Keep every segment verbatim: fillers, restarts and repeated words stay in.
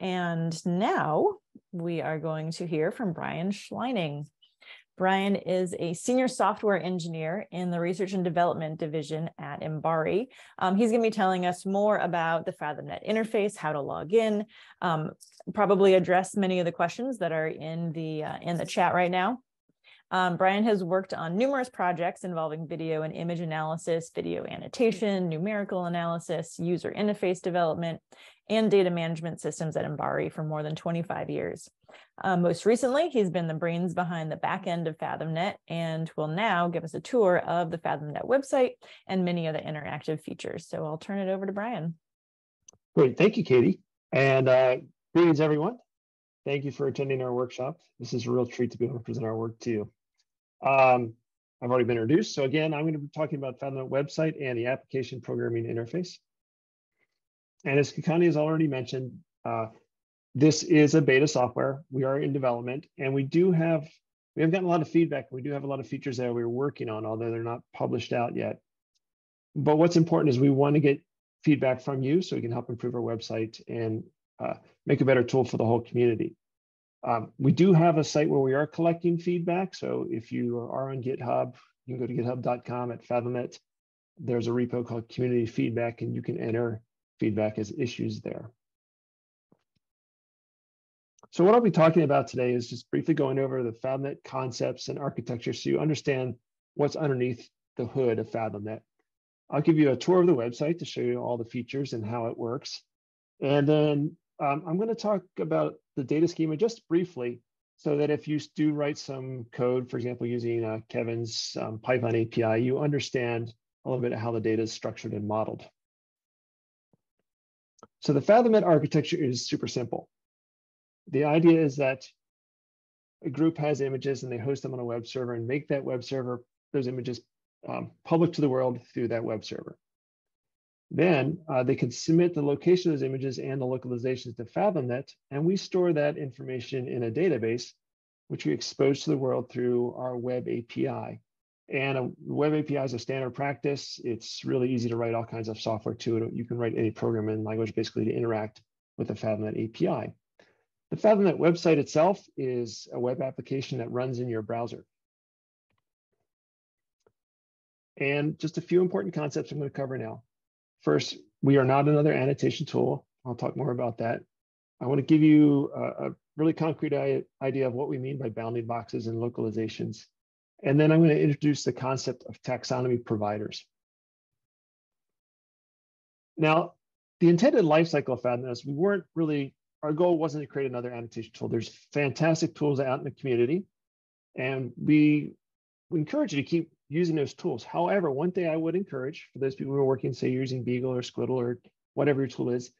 And now we are going to hear from Brian Schlining. Brian is a senior software engineer in the research and development division at Mbari. Um, he's going to be telling us more about the FathomNet interface, how to log in, um, probably address many of the questions that are in the, uh, in the chat right now. Um, Brian has worked on numerous projects involving video and image analysis, video annotation, numerical analysis, user interface development, and data management systems at Mbari for more than twenty-five years. Uh, most recently, he's been the brains behind the back end of FathomNet and will now give us a tour of the FathomNet website and many other interactive features. So I'll turn it over to Brian. Great. Thank you, Katie. And uh, greetings, everyone. Thank you for attending our workshop. This is a real treat to be able to present our work to you. Um, I've already been introduced. So again, I'm going to be talking about FathomNet website and the application programming interface. And as Kakani has already mentioned, uh, this is a beta software. We are in development, and we do have, we have gotten a lot of feedback. We do have a lot of features that we're working on, although they're not published out yet. But what's important is we want to get feedback from you so we can help improve our website and uh, make a better tool for the whole community. Um, we do have a site where we are collecting feedback. So if you are on GitHub, you can go to github dot com at FathomNet. There's a repo called Community Feedback, and you can enter feedback as issues there. So what I'll be talking about today is just briefly going over the FathomNet concepts and architecture so you understand what's underneath the hood of FathomNet. I'll give you a tour of the website to show you all the features and how it works. And then um, I'm going to talk about the data schema just briefly so that if you do write some code, for example, using uh, Kevin's um, Python A P I, you understand a little bit of how the data is structured and modeled. So the FathomNet architecture is super simple. The idea is that a group has images and they host them on a web server and make that web server, those images um, public to the world through that web server. Then uh, they can submit the location of those images and the localizations to FathomNet, and we store that information in a database, which we expose to the world through our web A P I. And a web A P I is a standard practice. It's really easy to write all kinds of software to it. You can write any program and language basically to interact with the FathomNet A P I. The FathomNet website itself is a web application that runs in your browser. And just a few important concepts I'm going to cover now. First, we are not another annotation tool. I'll talk more about that. I want to give you a, a really concrete idea of what we mean by bounding boxes and localizations. And then I'm going to introduce the concept of taxonomy providers. Now, the intended lifecycle of FathomNet is we weren't really, our goal wasn't to create another annotation tool. There's fantastic tools out in the community, and we, we encourage you to keep using those tools. However, one thing I would encourage for those people who are working, say using Beagle or Squiddle or whatever your tool is,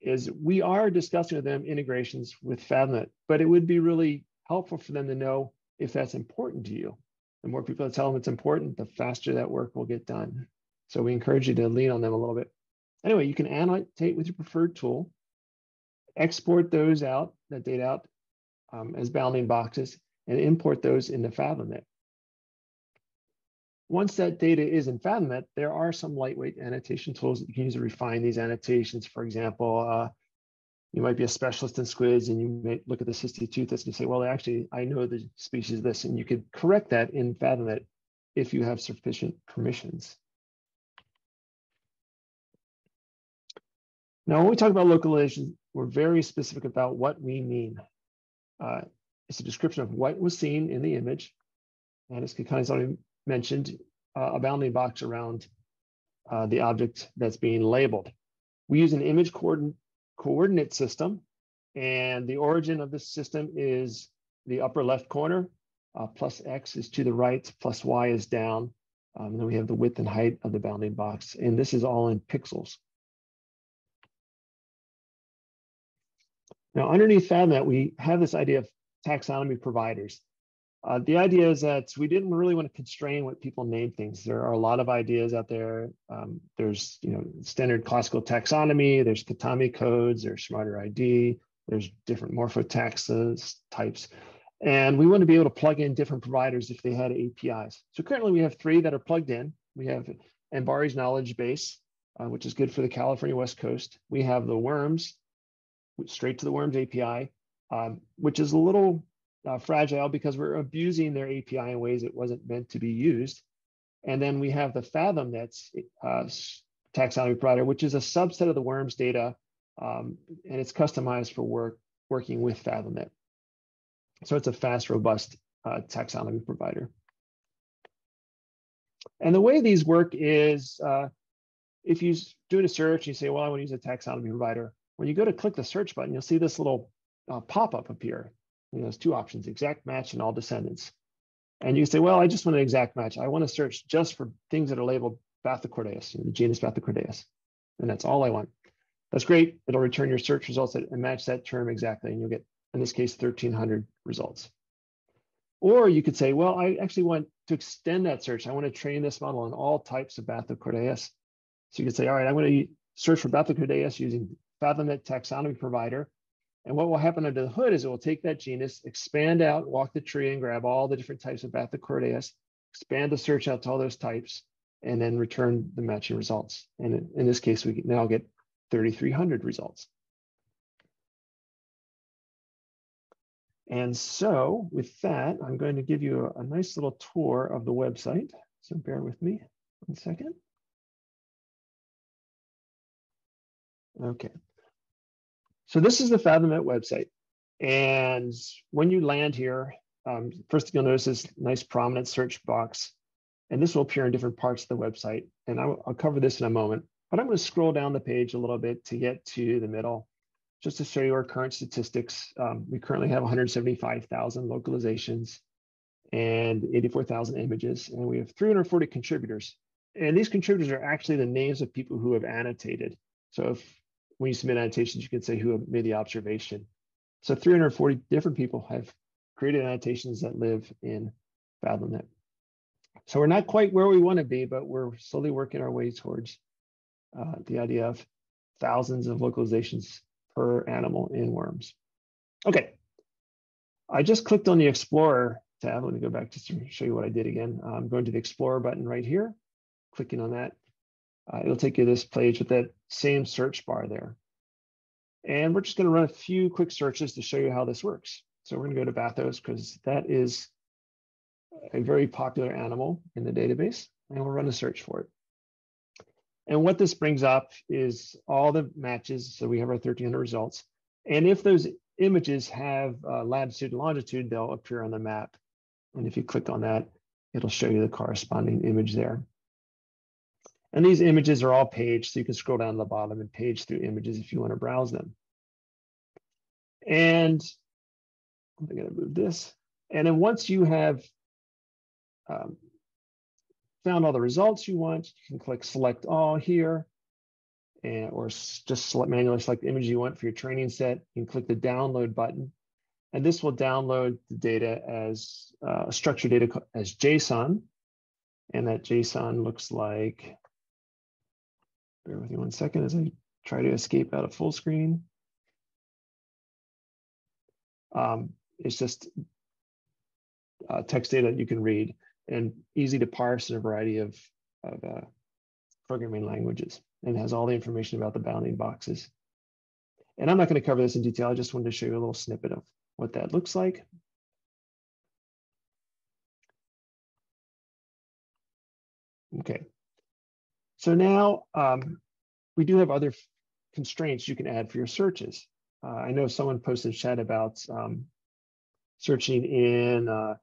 is we are discussing with them integrations with FathomNet, but it would be really helpful for them to know if that's important to you. The more people that tell them it's important, the faster that work will get done. So we encourage you to lean on them a little bit. Anyway, you can annotate with your preferred tool, export those out, that data out um, as bounding boxes, and import those into FathomNet. Once that data is in FathomNet, there are some lightweight annotation tools that you can use to refine these annotations. For example, uh, you might be a specialist in squids and you may look at the cystituthis and say, well, actually, I know the species of this, and you could correct that in FathomNet if you have sufficient permissions. Now, when we talk about localization, we're very specific about what we mean. Uh, it's a description of what was seen in the image. And as Kakani's already mentioned, uh, a bounding box around uh, the object that's being labeled. We use an image coordinate coordinate system, and the origin of this system is the upper left corner, uh, plus X is to the right, plus Y is down, um, and then we have the width and height of the bounding box, and this is all in pixels. Now, underneath FathomNet, we have this idea of taxonomy providers. Uh, the idea is that we didn't really want to constrain what people name things. There are a lot of ideas out there. Um, there's, you know, standard classical taxonomy. There's Catami codes. There's Smarter I D. There's different morphotaxes types, and we want to be able to plug in different providers if they had A P Is. So currently, we have three that are plugged in. We have Mbari's knowledge base, uh, which is good for the California West Coast. We have the Worms, straight to the Worms A P I, um, which is a little uh, fragile because we're abusing their A P I in ways it wasn't meant to be used. And then we have the FathomNet's uh, taxonomy provider, which is a subset of the Worms data, um, and it's customized for work working with FathomNet. So it's a fast, robust uh, taxonomy provider. And the way these work is, uh, if you do a search, you say, well, I want to use a taxonomy provider. When you go to click the search button, you'll see this little uh, pop-up appear. You know, there's two options, exact match and all descendants. And you say, well, I just want an exact match. I want to search just for things that are labeled Bathochordaeus, you know, the genus Bathochordaeus. And that's all I want. That's great. It'll return your search results and match that term exactly. And you'll get, in this case, thirteen hundred results. Or you could say, well, I actually want to extend that search. I want to train this model on all types of Bathochordaeus. So you could say, all right, I'm going to search for Bathochordaeus using FathomNet taxonomy provider. And what will happen under the hood is it will take that genus, expand out, walk the tree and grab all the different types of Bathochordaeus, expand the search out to all those types, and then return the matching results. And in this case, we now get thirty-three hundred results. And so with that, I'm going to give you a, a nice little tour of the website. So bear with me one second. Okay. So this is the FathomNet website. And when you land here, um, first thing you'll notice is nice prominent search box. And this will appear in different parts of the website. And I'll, I'll cover this in a moment. But I'm going to scroll down the page a little bit to get to the middle, just to show you our current statistics. Um, we currently have one hundred seventy-five thousand localizations and eighty-four thousand images. And we have three hundred forty contributors. And these contributors are actually the names of people who have annotated. So if, when you submit annotations, you can say who made the observation. So three hundred forty different people have created annotations that live in FathomNet. So we're not quite where we want to be, but we're slowly working our way towards Uh, the idea of thousands of localizations per animal in Worms. Okay, I just clicked on the Explorer tab. Let me go back just to show you what I did again. I'm going to the Explorer button right here, clicking on that. Uh, it'll take you to this page with that same search bar there. And we're just going to run a few quick searches to show you how this works. So we're going to go to Bathos because that is a very popular animal in the database, and we'll run a search for it. And what this brings up is all the matches. So we have our thirteen hundred results. And if those images have uh, latitude and longitude, they'll appear on the map. And if you click on that, it'll show you the corresponding image there. And these images are all paged. So you can scroll down to the bottom and page through images if you want to browse them. And I'm going to move this. And then once you have um, found all the results you want, you can click select all here, and, or just select, manually select the image you want for your training set. You can click the download button, and this will download the data as uh, structured data as JSON. And that JSON looks like, bear with me one second as I try to escape out of full screen. Um, it's just uh, text data that you can read and easy to parse in a variety of, of uh, programming languages, and has all the information about the bounding boxes. And I'm not going to cover this in detail. I just wanted to show you a little snippet of what that looks like. Okay. So now um, we do have other constraints you can add for your searches. Uh, I know someone posted a chat about um, searching in uh,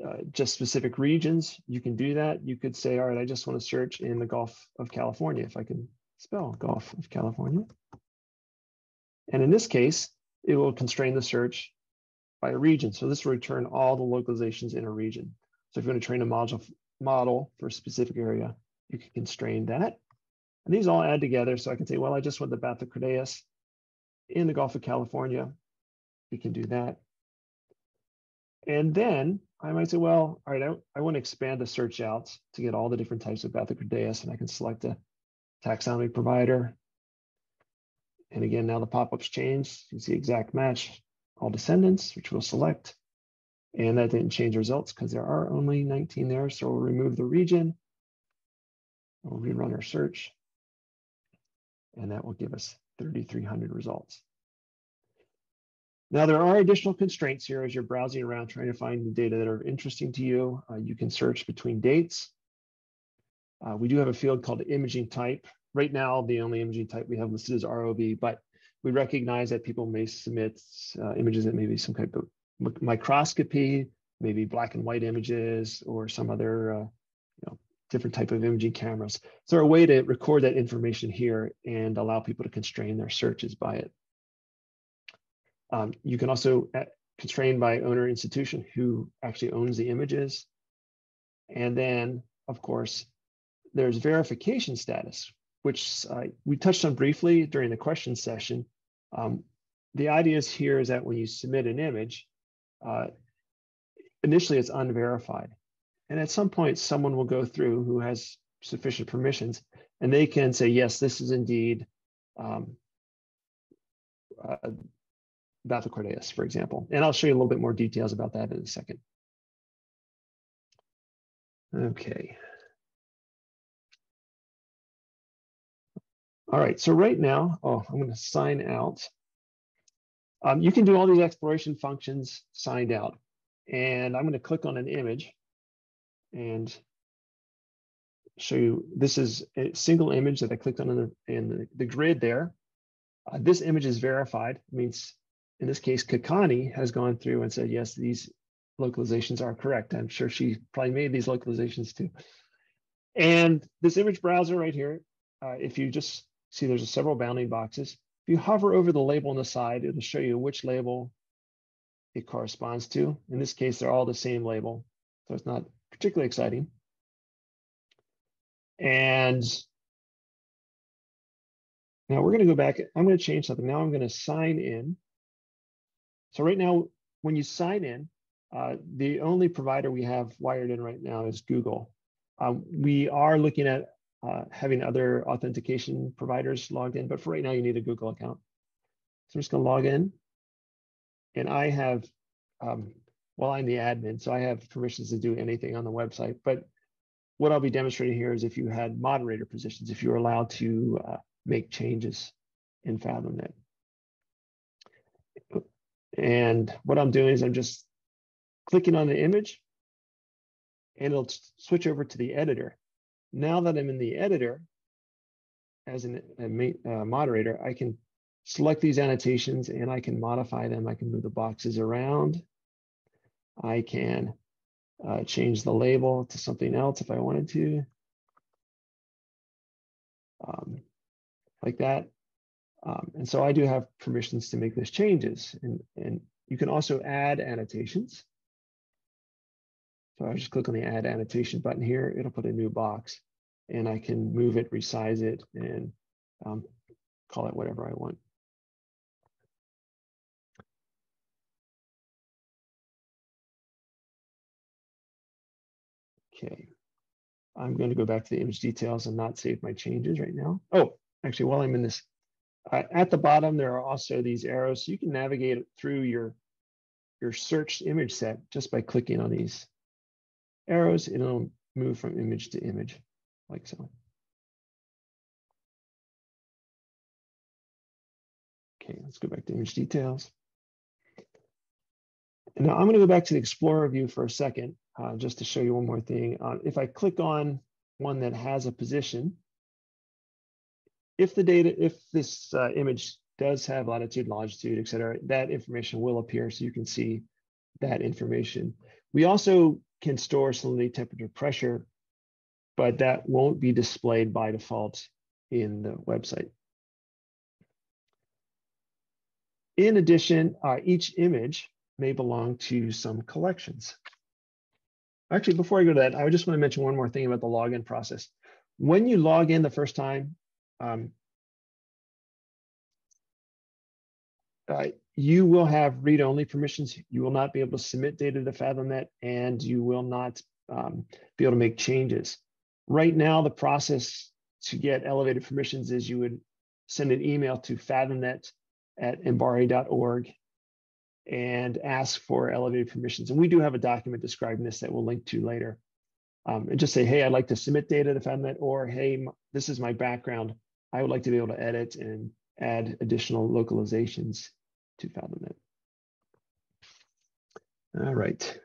Uh, just specific regions. You can do that. You could say, all right, I just want to search in the Gulf of California, if I can spell Gulf of California. And in this case, it will constrain the search by a region. So this will return all the localizations in a region. So if you want to train a module model for a specific area, you can constrain that. And these all add together. So I can say, well, I just want the Bathochordaeus in the Gulf of California. You can do that. And then I might say, well, all right, I, I want to expand the search out to get all the different types of Bathochordaeus, and I can select a taxonomy provider. And again, now the pop-ups change. You see exact match, all descendants, which we'll select. And that didn't change results because there are only nineteen there. So we'll remove the region. We'll rerun our search. And that will give us thirty-three hundred results. Now, there are additional constraints here as you're browsing around trying to find the data that are interesting to you. Uh, you can search between dates. Uh, we do have a field called imaging type. Right now, the only imaging type we have listed is R O V, but we recognize that people may submit uh, images that may be some type of microscopy, maybe black and white images, or some other uh, you know, different type of imaging cameras. So a way to record that information here and allow people to constrain their searches by it. Um, you can also constrain by owner institution who actually owns the images. And then, of course, there's verification status, which uh, we touched on briefly during the question session. Um, the idea is here is that when you submit an image, uh, initially it's unverified. And at some point, someone will go through who has sufficient permissions, and they can say, yes, this is indeed um, uh, Bathochordaeus, for example. And I'll show you a little bit more details about that in a second. Okay. All right, so right now, oh, I'm gonna sign out. Um, you can do all these exploration functions signed out. And I'm gonna click on an image and show you, this is a single image that I clicked on in the, in the, the grid there. Uh, this image is verified, it means in this case, Kakani has gone through and said, yes, these localizations are correct. I'm sure she probably made these localizations too. And this image browser right here, uh, if you just see there's a several bounding boxes, if you hover over the label on the side, it'll show you which label it corresponds to. In this case, they're all the same label, so it's not particularly exciting. And now we're gonna go back, I'm gonna change something. Now I'm gonna sign in. So right now, when you sign in, uh, the only provider we have wired in right now is Google. Um, we are looking at uh, having other authentication providers logged in, but for right now, you need a Google account. So I'm just gonna log in. And I have, um, well, I'm the admin, so I have permissions to do anything on the website. But what I'll be demonstrating here is if you had moderator positions, if you were allowed to uh, make changes in FathomNet. And what I'm doing is I'm just clicking on the image and it'll switch over to the editor. Now that I'm in the editor, as an, a uh, moderator, I can select these annotations and I can modify them. I can move the boxes around. I can uh, change the label to something else if I wanted to, um, like that. Um, and so I do have permissions to make those changes. And, and you can also add annotations. So I just click on the add annotation button here. It'll put a new box and I can move it, resize it, and um, call it whatever I want. Okay. I'm going to go back to the image details and not save my changes right now. Oh, actually, while I'm in this, Uh, at the bottom, there are also these arrows. So you can navigate through your, your searched image set just by clicking on these arrows. It'll move from image to image, like so. Okay, let's go back to image details. And now I'm going to go back to the Explorer view for a second, uh, just to show you one more thing. Uh, if I click on one that has a position, If the data, if this uh, image does have latitude, longitude, et cetera, that information will appear so you can see that information. We also can store salinity, temperature, pressure, but that won't be displayed by default in the website. In addition, uh, each image may belong to some collections. Actually, before I go to that, I just want to mention one more thing about the login process. When you log in the first time, Um, uh, you will have read-only permissions. You will not be able to submit data to FathomNet, and you will not um, be able to make changes. Right now, the process to get elevated permissions is you would send an email to fathomnet at embari dot org and ask for elevated permissions. And we do have a document describing this that we'll link to later. Um, and just say, hey, I'd like to submit data to FathomNet, or hey, this is my background. I would like to be able to edit and add additional localizations to FathomNet. All right.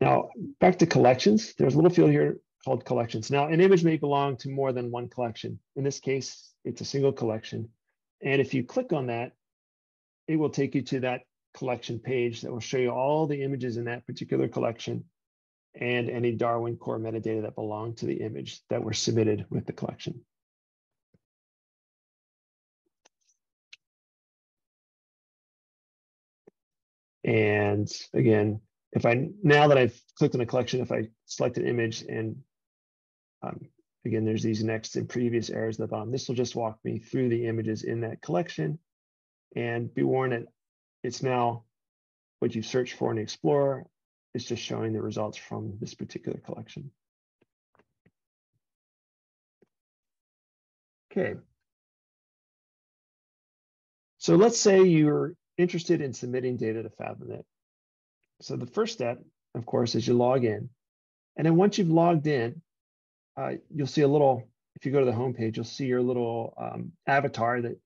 Now, back to collections. There's a little field here called collections. Now, an image may belong to more than one collection. In this case, it's a single collection. And if you click on that, it will take you to that collection page that will show you all the images in that particular collection and any Darwin Core metadata that belong to the image that were submitted with the collection. And again, if I, now that I've clicked on a collection, if I select an image and um, again, there's these next and previous errors at the bottom, this will just walk me through the images in that collection. And be warned that it's now what you search for in Explorer. It's just showing the results from this particular collection. Okay. So let's say you're interested in submitting data to FathomNet. So the first step, of course, is you log in. And then once you've logged in, uh, you'll see a little, if you go to the home page, you'll see your little um, avatar that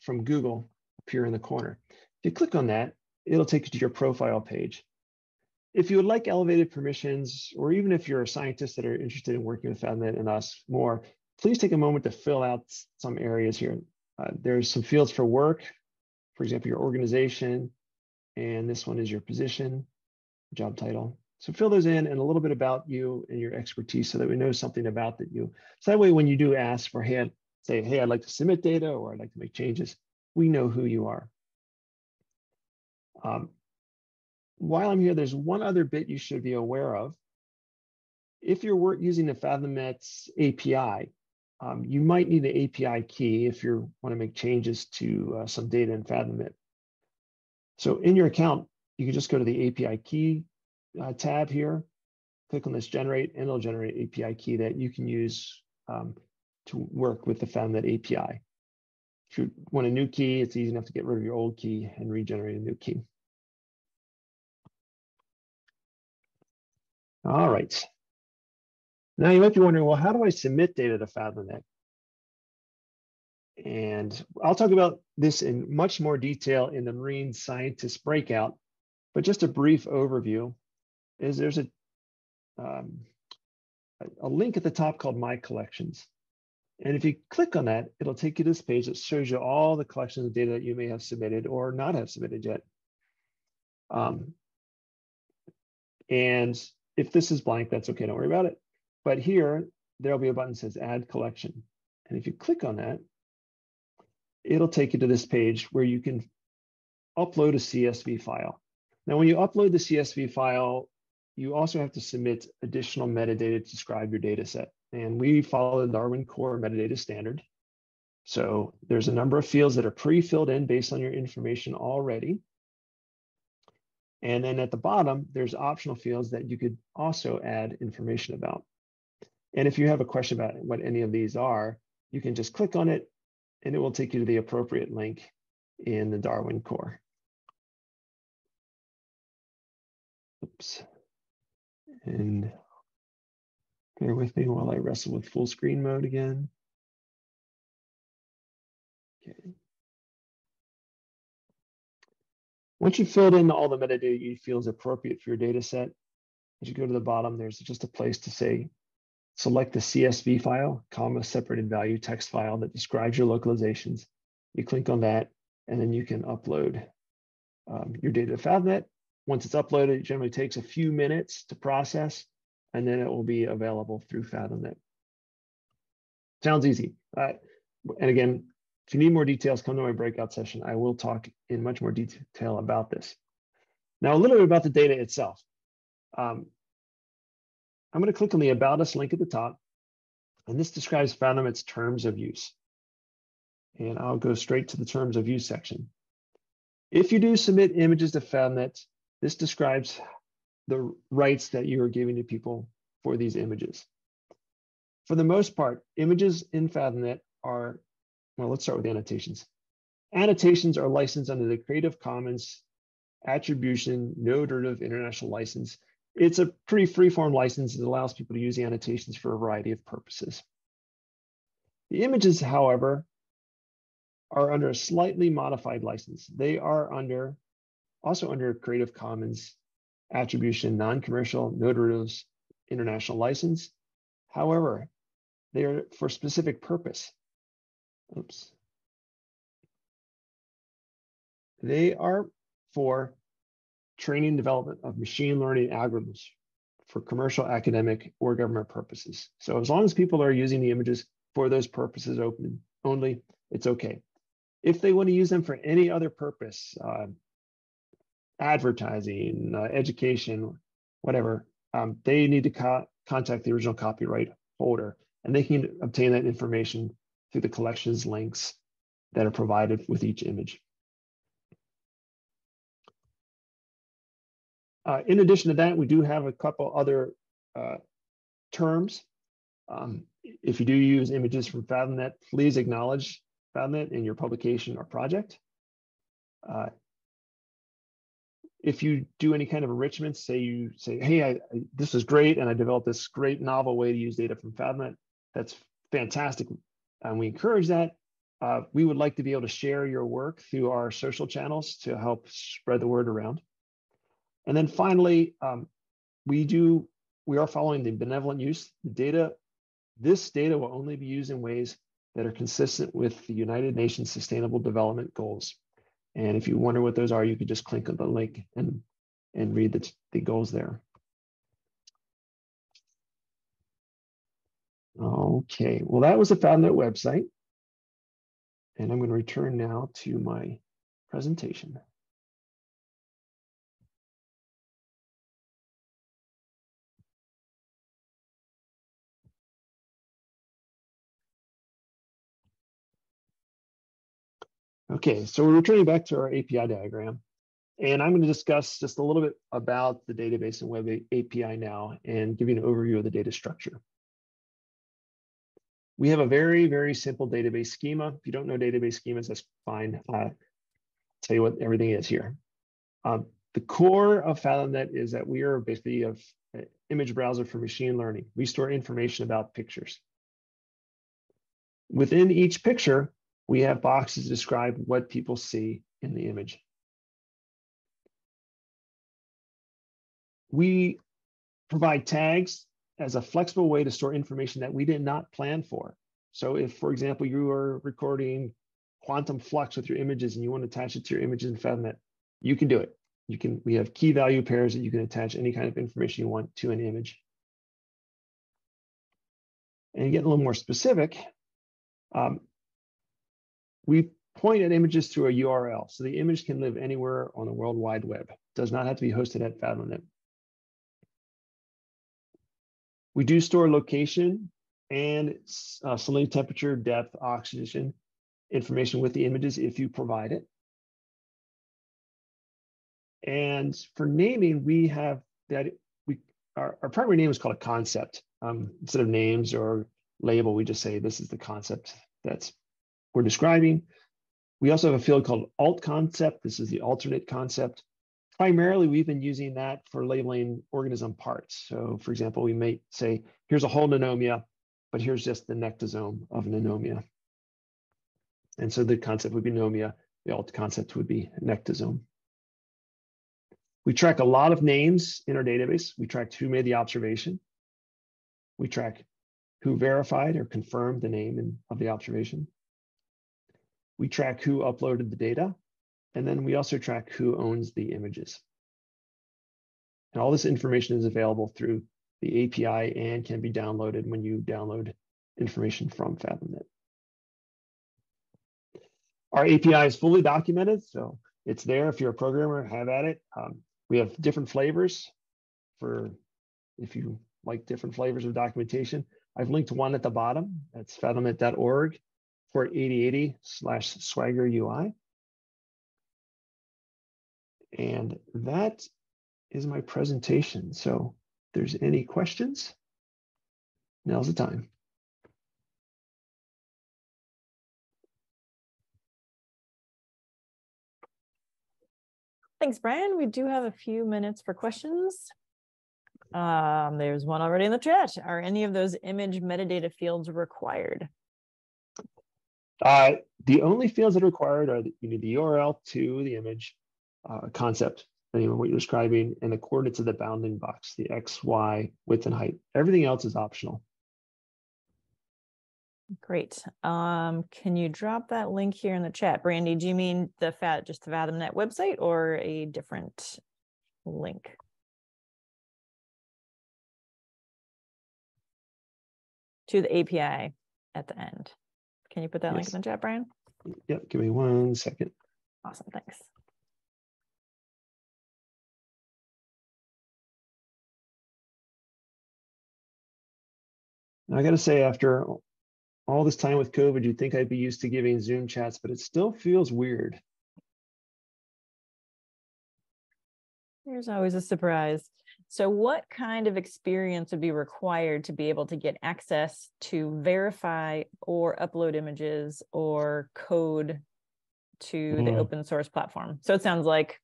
from Google appear in the corner. If you click on that, it'll take you to your profile page. If you would like elevated permissions, or even if you're a scientist that are interested in working with FathomNet and us more, please take a moment to fill out some areas here. Uh, there's some fields for work, for example, your organization, and this one is your position, job title. So fill those in and a little bit about you and your expertise so that we know something about that you. So that way, when you do ask for, hey, say, hey, I'd like to submit data or I'd like to make changes, we know who you are. Um, while I'm here, there's one other bit you should be aware of. If you're using the FathomNet's A P I, Um, you might need an A P I key if you want to make changes to uh, some data in FathomNet. So in your account, you can just go to the A P I key uh, tab here, click on this generate, and it'll generate an A P I key that you can use um, to work with the FathomNet A P I. If you want a new key, it's easy enough to get rid of your old key and regenerate a new key. All right. Now you might be wondering, well, how do I submit data to FathomNet? And I'll talk about this in much more detail in the marine scientist breakout, but just a brief overview is there's a, um, a link at the top called My Collections. And if you click on that, it'll take you to this page that shows you all the collections of data that you may have submitted or not have submitted yet. Um, and if this is blank, that's okay, don't worry about it. But here, there'll be a button that says Add Collection. And if you click on that, it'll take you to this page where you can upload a C S V file. Now, when you upload the C S V file, you also have to submit additional metadata to describe your data set. And we follow the Darwin Core metadata standard. So there's a number of fields that are pre-filled in based on your information already. And then at the bottom, there's optional fields that you could also add information about. And if you have a question about what any of these are, you can just click on it and it will take you to the appropriate link in the Darwin Core. Oops. And bear with me while I wrestle with full screen mode again. Okay. Once you've filled in all the metadata you feel is appropriate for your data set, as you go to the bottom, there's just a place to say, select the C S V file, comma, separated value text file that describes your localizations. You click on that, and then you can upload um, your data to FathomNet. Once it's uploaded, it generally takes a few minutes to process, and then it will be available through FathomNet. Sounds easy. Uh, and again, if you need more details, come to my breakout session. I will talk in much more detail about this. Now, a little bit about the data itself. Um, I'm going to click on the About Us link at the top, and this describes FathomNet's terms of use. And I'll go straight to the terms of use section. If you do submit images to FathomNet, this describes the rights that you are giving to people for these images. For the most part, images in FathomNet are, well, let's start with annotations. Annotations are licensed under the Creative Commons Attribution No Derivative International License. It's a pretty free-form license that allows people to use the annotations for a variety of purposes. The images, however, are under a slightly modified license. They are under, also under Creative Commons Attribution, non-commercial, no derivatives, international license. However, they are for specific purpose. Oops. They are for training and development of machine learning algorithms for commercial, academic, or government purposes. So as long as people are using the images for those purposes open only, it's okay. If they want to use them for any other purpose, uh, advertising, uh, education, whatever, um, they need to co contact the original copyright holder, and they can obtain that information through the collections links that are provided with each image. Uh, in addition to that, we do have a couple other uh, terms. Um, if you do use images from FathomNet, please acknowledge FathomNet in your publication or project. Uh, if you do any kind of enrichment, say you say, hey, I, I, this is great, and I developed this great novel way to use data from FathomNet, that's fantastic, and we encourage that. Uh, we would like to be able to share your work through our social channels to help spread the word around. And then finally, um, we do, we are following the benevolent use. The data, this data will only be used in ways that are consistent with the United Nations Sustainable Development Goals. And if you wonder what those are, you could just click on the link and, and read the, the goals there. Okay, well, that was the FathomNet website. And I'm going to return now to my presentation. Okay, so we're returning back to our A P I diagram, and I'm going to discuss just a little bit about the database and web A P I now and give you an overview of the data structure. We have a very, very simple database schema. If you don't know database schemas, that's fine. Uh, I'll tell you what everything is here. Um, the core of FathomNet is that we are basically an image browser for machine learning. We store information about pictures. Within each picture, we have boxes to describe what people see in the image. We provide tags as a flexible way to store information that we did not plan for. So if, for example, you are recording quantum flux with your images and you want to attach it to your images in FathomNet, you can do it. You can, we have key value pairs that you can attach any kind of information you want to an image. And getting a little more specific, um, we point at images through a U R L, so the image can live anywhere on the World Wide Web. It does not have to be hosted at FathomNet. We do store location and uh, saline temperature, depth, oxygen information with the images if you provide it. And for naming, we have that we our, our primary name is called a concept. Um, instead of names or label, we just say this is the concept that's we're describing. We also have a field called alt concept. This is the alternate concept. Primarily, we've been using that for labeling organism parts. So for example, we may say, here's a whole nanomia, but here's just the nectosome of nanomia. And so the concept would be nanomia, the alt concept would be nectosome. We track a lot of names in our database. We track who made the observation. We track who verified or confirmed the name in, of the observation. We track who uploaded the data, and then we also track who owns the images. And all this information is available through the A P I and can be downloaded when you download information from FathomNet. Our A P I is fully documented, so it's there if you're a programmer, have at it. Um, we have different flavors for if you like different flavors of documentation. I've linked one at the bottom, that's fathomnet dot org. eighty eighty slash swagger U I. And that is my presentation. So if there's any questions, now's the time. Thanks, Brian. We do have a few minutes for questions. Um, there's one already in the chat. Are any of those image metadata fields required? Uh, The only fields that are required are that you need the U R L to the image, uh, concept, depending on what you're describing, and the coordinates of the bounding box, the X, Y, width, and height. Everything else is optional. Great. Um, can you drop that link here in the chat, Brandy? Do you mean the fat just the FathomNet website or a different link? To the A P I at the end. Can you put that yes. link in the chat, Brian? Yep, give me one second. Awesome, thanks. Now, I gotta say, after all this time with COVID, you'd think I'd be used to giving Zoom chats, but it still feels weird. There's always a surprise. So what kind of experience would be required to be able to get access to verify or upload images or code to mm. the open source platform? So it sounds like,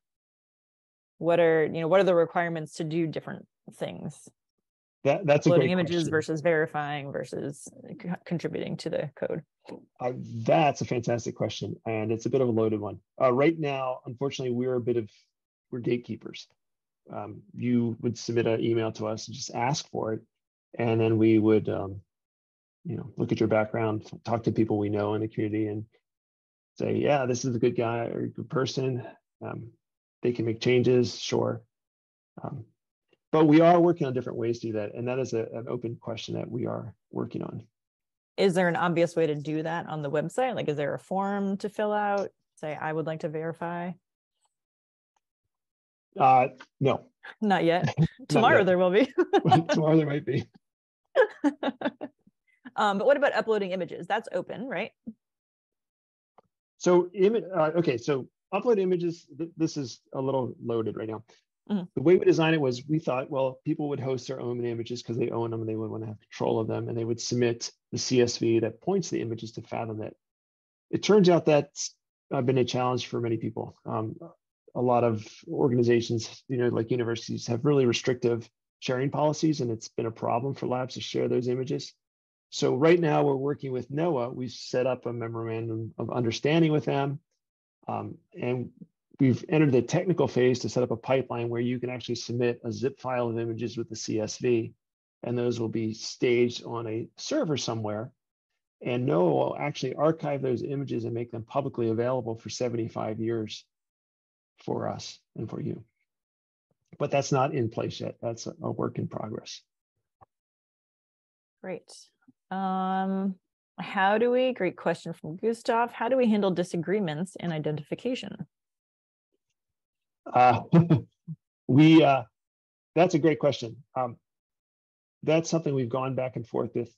what are, you know, what are the requirements to do different things? That, that's uploading a great images question. Versus verifying versus contributing to the code? Uh, that's a fantastic question, and it's a bit of a loaded one. Uh, right now, unfortunately, we're a bit of, we're gatekeepers. Um, you would submit an email to us and just ask for it, and then we would, um, you know, look at your background, talk to people we know in the community, and say, yeah, this is a good guy or a good person. Um, they can make changes, sure. Um, But we are working on different ways to do that. And that is a, an open question that we are working on. Is there an obvious way to do that on the website? Like, is there a form to fill out? Say, I would like to verify? Uh, no. Not yet. Tomorrow Not yet. There will be. Tomorrow there might be. um, but what about uploading images? That's open, right? So, uh, okay, so upload images, th this is a little loaded right now. Mm-hmm. The way we designed it was we thought, well, people would host their own images because they own them and they would want to have control of them, and they would submit the C S V that points the images to FathomNet. It turns out that's been a challenge for many people. Um, a lot of organizations, you know, like universities, have really restrictive sharing policies, and it's been a problem for labs to share those images. So right now we're working with NOAA. We've set up a memorandum of understanding with them, um, and we've entered the technical phase to set up a pipeline where you can actually submit a zip file of images with the C S V, and those will be staged on a server somewhere. And NOAA will actually archive those images and make them publicly available for seventy-five years for us and for you. But that's not in place yet. That's a work in progress. Great. Um, how do we, great question from Gustav, how do we handle disagreements in identification? Uh, we, uh, that's a great question. Um, that's something we've gone back and forth with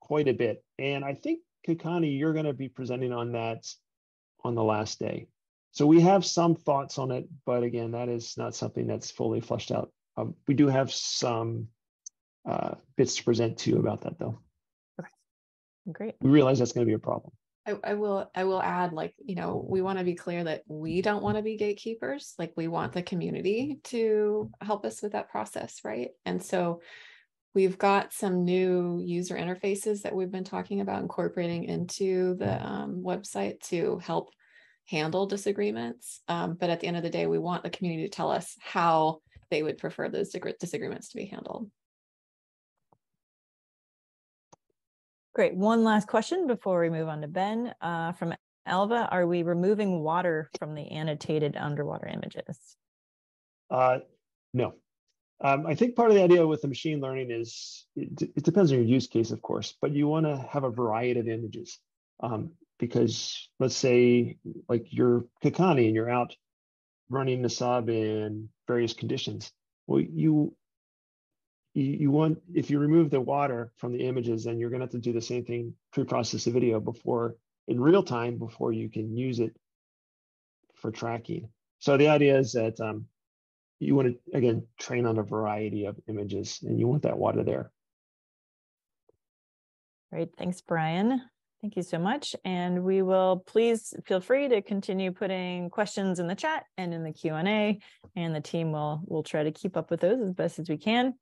quite a bit. And I think, Kakani, you're going to be presenting on that on the last day. So we have some thoughts on it, but again, that is not something that's fully fleshed out. Um, we do have some uh, bits to present to you about that, though. Okay. Great. We realize that's going to be a problem. I, I will I will add, like, you know, we want to be clear that we don't want to be gatekeepers. Like, we want the community to help us with that process, right? And so we've got some new user interfaces that we've been talking about incorporating into the um, website to help handle disagreements. Um, but at the end of the day, we want the community to tell us how they would prefer those disagreements to be handled. Great. One last question before we move on to Ben uh, from Alva. Are we removing water from the annotated underwater images? Uh, no. Um, I think part of the idea with the machine learning is it, it depends on your use case, of course, but you want to have a variety of images um, because let's say like you're Kakani and you're out running Nasab in various conditions. Well, you You want, if you remove the water from the images, then you're going to have to do the same thing, pre-process the video before, in real time, before you can use it for tracking. So the idea is that um, you want to, again, train on a variety of images, and you want that water there. Great. Thanks, Brian. Thank you so much. And we will, please feel free to continue putting questions in the chat and in the Q and A, and the team will, will try to keep up with those as best as we can.